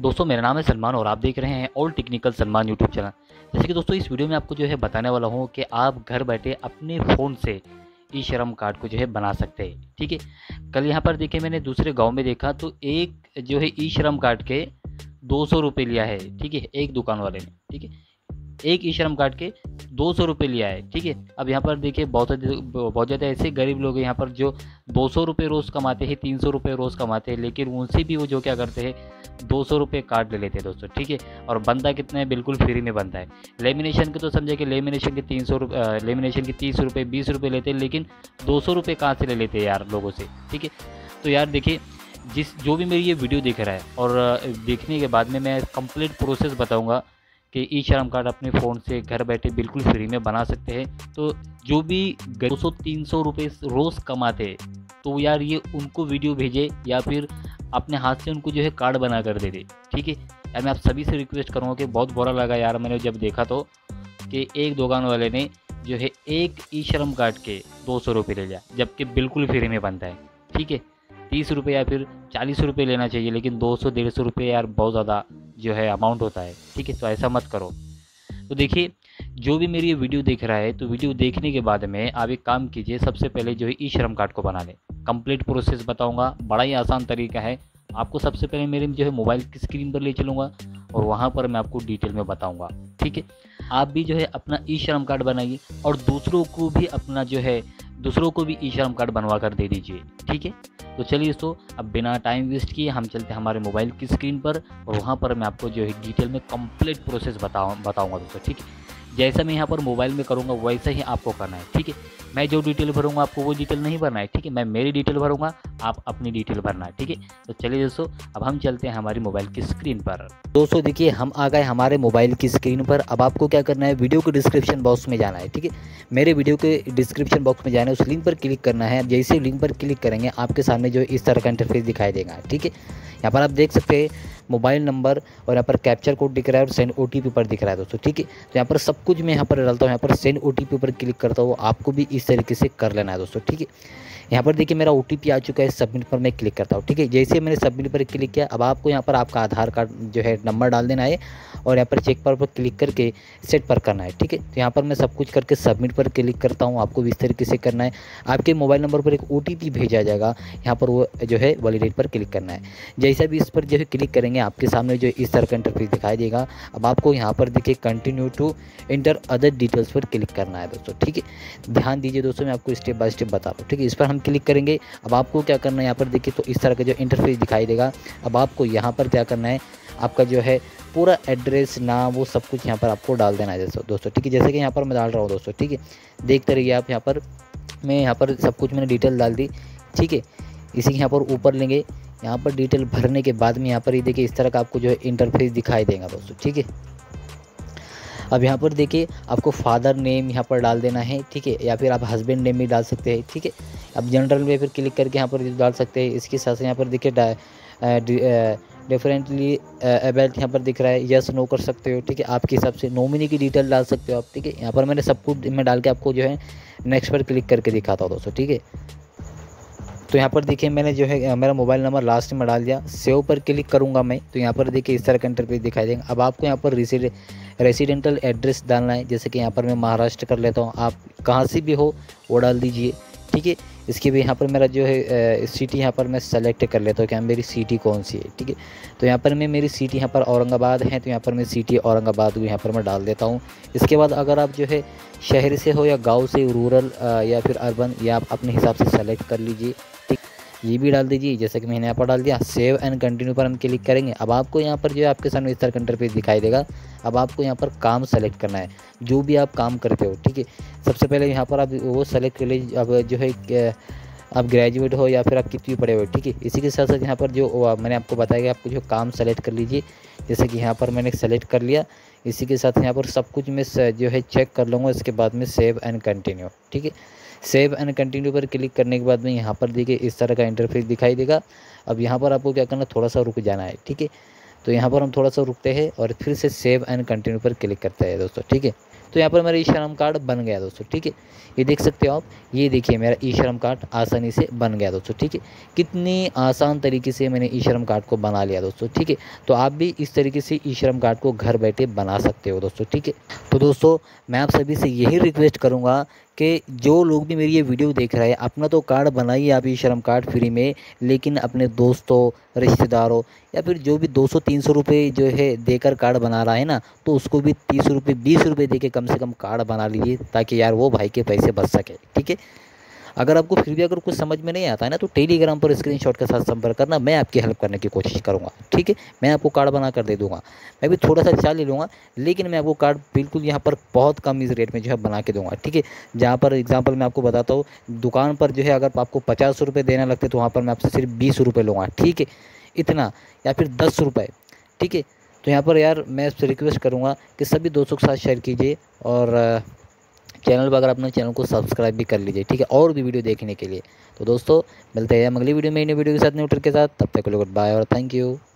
दोस्तों मेरा नाम है सलमान और आप देख रहे हैं all technical Salman YouTube channel. जैसे कि दोस्तों इस वीडियो में आपको जो है बताने वाला हूँ कि आप घर बैठे अपने फ़ोन से ई श्रम कार्ड को जो है बना सकते हैं, ठीक है। कल यहाँ पर देखे मैंने दूसरे गांव में देखा तो एक जो है ई श्रम कार्ड के 200 रुपये लिया है, ठीक है, एक दुकान वाले ने, ठीक है, एक ई श्रम कार्ड के 200 रुपये लिया है, ठीक है। अब यहाँ पर देखिए बहुत ज़्यादा ऐसे गरीब लोग हैं यहाँ पर जो 200 रुपये रोज़ कमाते हैं, 300 रुपये रोज़ कमाते हैं, लेकिन उनसे भी वो जो क्या करते हैं 200 रुपये कार्ड ले लेते हैं दोस्तों, ठीक है। और बनता कितना है, बिल्कुल फ्री में बनता है। लेमिनेशन के तो समझे कि लेमिनेशन के 300 रुपये, लेमिनेशन के 30 रुपये, 20 रुपये लेते हैं, लेकिन 200 रुपये कहाँ से ले लेते हैं यार लोगों से, ठीक है। तो यार देखिए जो भी मेरी ये वीडियो देख रहा है और देखने के बाद में मैं कंप्लीट प्रोसेस बताऊँगा कि ई श्रम कार्ड अपने फ़ोन से घर बैठे बिल्कुल फ्री में बना सकते हैं। तो जो भी 200-300 रुपये रोज़ कमाते हैं तो यार ये उनको वीडियो भेजे या फिर अपने हाथ से उनको जो है कार्ड बना कर दे दे, ठीक है। यार मैं आप सभी से रिक्वेस्ट करूँगा कि बहुत बुरा लगा यार मैंने जब देखा तो कि एक दुकान वाले ने जो है एक ई श्रम कार्ड के 200 रुपये ले लिया, जबकि बिल्कुल फ्री में बनता है, ठीक है। 30 रुपये या फिर 40 रुपये लेना चाहिए, लेकिन 200-150 रुपये यार बहुत ज़्यादा जो है अमाउंट होता है, ठीक है। तो ऐसा मत करो। तो देखिए जो भी मेरी ये वीडियो देख रहा है तो वीडियो देखने के बाद में आप एक काम कीजिए, सबसे पहले जो है ई श्रम कार्ड को बना लें। कंप्लीट प्रोसेस बताऊंगा, बड़ा ही आसान तरीका है। आपको सबसे पहले मेरे जो है मोबाइल की स्क्रीन पर ले चलूँगा और वहाँ पर मैं आपको डिटेल में बताऊँगा, ठीक है। आप भी जो है अपना ई श्रम कार्ड बनाइए और दूसरों को भी ई श्रम कार्ड बनवा कर दे दीजिए, ठीक है। तो चलिए दोस्तों अब बिना टाइम वेस्ट किए हम चलते हैं हमारे मोबाइल की स्क्रीन पर और वहाँ पर मैं आपको जो है डिटेल में कंप्लीट प्रोसेस बताऊँगा दोस्तों, ठीक है। जैसा मैं यहाँ पर मोबाइल में करूँगा वैसा ही आपको करना है, ठीक है। मैं जो डिटेल भरूँगा आपको वो डिटेल नहीं भरना है, ठीक है। मैं मेरी डिटेल भरूँगा, आप अपनी डिटेल भरना है, ठीक है। तो चलिए दोस्तों अब हम चलते हैं हमारी मोबाइल की स्क्रीन पर। दोस्तों देखिए हम आ गए हमारे मोबाइल की स्क्रीन पर। अब आपको क्या करना है, वीडियो के डिस्क्रिप्शन बॉक्स में जाना है, ठीक है। मेरे वीडियो के डिस्क्रिप्शन बॉक्स में जाना है, उस लिंक पर क्लिक करना है। जैसे लिंक पर क्लिक करेंगे आपके सामने जो इस तरह का इंटरफेस दिखाई देगा, ठीक है। यहाँ पर आप देख सकते हैं मोबाइल नंबर और यहाँ पर कैप्चर कोड दिख रहा है और सेंड ओटीपी पर दिख रहा है दोस्तों, ठीक है। तो यहाँ पर सब कुछ मैं यहाँ पर डालता हूँ, यहाँ पर सेंड ओटीपी पर क्लिक करता हूँ। आपको भी इस तरीके से कर लेना है दोस्तों, ठीक है। यहाँ पर देखिए मेरा ओटीपी आ चुका है, सबमिट पर मैं क्लिक करता हूँ, ठीक है। जैसे मैंने सबमिट पर क्लिक किया अब आपको यहाँ पर आपका आधार कार्ड जो है नंबर डाल देना है और यहाँ पर चेक पर क्लिक करके सेट पर करना है, ठीक है। तो यहाँ पर मैं सब कुछ करके सबमिट पर क्लिक करता हूँ। आपको भी इस तरीके से करना है। आपके मोबाइल नंबर पर एक ओटीपी भेजा जाएगा, यहाँ पर वो जो है वैलिडेट पर क्लिक करना है। जैसा भी इस पर जो है क्लिक करेंगे आपके सामने जो इस तरह का इंटरफेस दिखाई देगा। अब आपको यहाँ पर देखिए continue to enter other details पर क्लिक करना है दोस्तों, ठीक है। ध्यान दीजिए दोस्तों मैं आपको स्टेप बाय स्टेप बता रहा हूँ, ठीक है। इस पर हम क्लिक करेंगे। अब आपको क्या करना है, यहाँ पर देखिए तो इस तरह का जो इंटरफेस दिखाई देगा। अब आपको यहाँ पर क्या करना है, आपका जो है पूरा एड्रेस नाम वो सब कुछ यहाँ पर आपको डाल देना है दोस्तों, ठीक है। जैसे कि यहाँ पर मैं डाल रहा हूँ दोस्तों, ठीक है। देखते रहिए आप। यहाँ पर सब कुछ मैंने डिटेल डाल दी, ठीक है। इसी के यहाँ पर ऊपर लेंगे, यहाँ पर डिटेल भरने के बाद में यहाँ पर ये देखिए इस तरह का आपको जो है इंटरफेस दिखाई देगा दोस्तों, ठीक है। अब यहाँ पर देखिए आपको फादर नेम यहाँ पर डाल देना है, ठीक है, या फिर आप हस्बैंड नेम भी डाल सकते हैं, ठीक है। अब जनरल में फिर क्लिक करके यहाँ पर डाल सकते हैं। इसके साथ साथ यहाँ पर देखिए डिफरेंटली अबेल्ट यहाँ पर दिख रहा है, यस नो कर सकते हो, ठीक है। आपके हिसाब से नॉमिनी की डिटेल डाल सकते हो आप, ठीक है। यहाँ पर मैंने सब कुछ मैं डाल के आपको जो है नेक्स्ट पर क्लिक करके दिखाता हूँ दोस्तों, ठीक है। तो यहाँ पर देखिए मैंने जो है मेरा मोबाइल नंबर लास्ट में डाल दिया। सेव पर क्लिक करूँगा मैं तो यहाँ पर देखिए इस तरह का इंटरफेस दिखाई देगा। अब आपको यहाँ पर रेसिडेंटल एड्रेस डालना है। जैसे कि यहाँ पर मैं महाराष्ट्र कर लेता हूँ, आप कहाँ से भी हो वो डाल दीजिए, ठीक है। इसके भी यहाँ पर मेरा जो है सिटी यहाँ पर मैं सेलेक्ट कर लेता हूँ कि मेरी सिटी कौन सी है, ठीक है। तो यहाँ पर मैं मेरी सिटी यहाँ पर औरंगाबाद है तो यहाँ पर मैं सिटी औरंगाबाद को यहाँ पर मैं डाल देता हूँ। इसके बाद अगर आप जो है शहर से हो या गांव से, रूरल या फिर अर्बन, या आप अपने हिसाब से सेलेक्ट कर लीजिए, ठीक, ये भी डाल दीजिए। जैसे कि मैंने यहाँ पर डाल दिया। सेव एंड कंटिन्यू पर हम क्लिक करेंगे। अब आपको यहाँ पर जो है आपके सामने इस तरह का इंटरफेस दिखाई देगा। अब आपको यहाँ पर काम सेलेक्ट करना है, जो भी आप काम करते हो, ठीक है। सबसे पहले यहाँ पर आप वो सेलेक्ट कर लीजिए, अब जो है आप ग्रेजुएट हो या फिर आप कितनी पढ़े हुए, ठीक है। इसी के साथ साथ यहाँ पर जो मैंने आपको बताया कि आपको जो काम सेलेक्ट कर लीजिए। जैसे कि यहाँ पर मैंने सेलेक्ट कर लिया। इसी के साथ यहाँ पर सब कुछ मैं जो है चेक कर लूँगा। इसके बाद में सेव एंड कंटिन्यू, ठीक है। सेव एंड कंटिन्यू पर क्लिक करने के बाद में यहाँ पर देखिए इस तरह का इंटरफेस दिखाई देगा। अब यहाँ पर आपको क्या करना है, थोड़ा सा रुक जाना है, ठीक है। तो यहाँ पर हम थोड़ा सा रुकते हैं और फिर से सेव एंड कंटिन्यू पर क्लिक करते हैं दोस्तों, ठीक है। तो यहाँ पर मेरा ई श्रम कार्ड बन गया दोस्तों, ठीक है। ये देख सकते हो आप, ये देखिए मेरा ई श्रम कार्ड आसानी से बन गया दोस्तों, ठीक है। कितने आसान तरीके से मैंने ई श्रम कार्ड को बना लिया दोस्तों, ठीक है। तो आप भी इस तरीके से ई श्रम कार्ड को घर बैठे बना सकते हो दोस्तों, ठीक है। तो दोस्तों मैं आप सभी से यही रिक्वेस्ट करूँगा कि जो लोग भी मेरी ये वीडियो देख रहे हैं, अपना तो कार्ड बनाइए आप ई श्रम कार्ड फ्री में, लेकिन अपने दोस्तों, रिश्तेदारों या फिर जो भी 200-300 रुपये जो है देकर कार्ड बना रहा है ना, तो उसको भी 30 रुपये 20 रुपये देके कम से कम कार्ड बना लीजिए, ताकि यार वो भाई के पैसे बच सके, ठीक है। अगर आपको फिर भी अगर कुछ समझ में नहीं आता है ना, तो टेलीग्राम पर स्क्रीनशॉट के साथ संपर्क करना, मैं आपकी हेल्प करने की कोशिश करूँगा, ठीक है। मैं आपको कार्ड बना कर दे दूँगा, मैं भी थोड़ा सा चार्ज ले लूँगा, लेकिन मैं आपको कार्ड बिल्कुल यहाँ पर बहुत कम इस रेट में जो है बना के दूँगा, ठीक है। जहाँ पर एग्जाम्पल मैं आपको बताता हूँ, दुकान पर जो है अगर आपको 50 रुपये देना लगते तो वहाँ पर मैं आपसे सिर्फ 20 रुपये लूँगा, ठीक है, इतना, या फिर 10 रुपये, ठीक है। तो यहाँ पर यार मैं आपसे रिक्वेस्ट करूँगा कि सभी दोस्तों के साथ शेयर कीजिए, और चैनल पर अगर अपने चैनल को सब्सक्राइब भी कर लीजिए, ठीक है, और भी वीडियो देखने के लिए। तो दोस्तों मिलते हैं अगली वीडियो में, नई वीडियो के साथ, न्यू ट्रिक के साथ। तब तक के लिए गुड बाय और थैंक यू।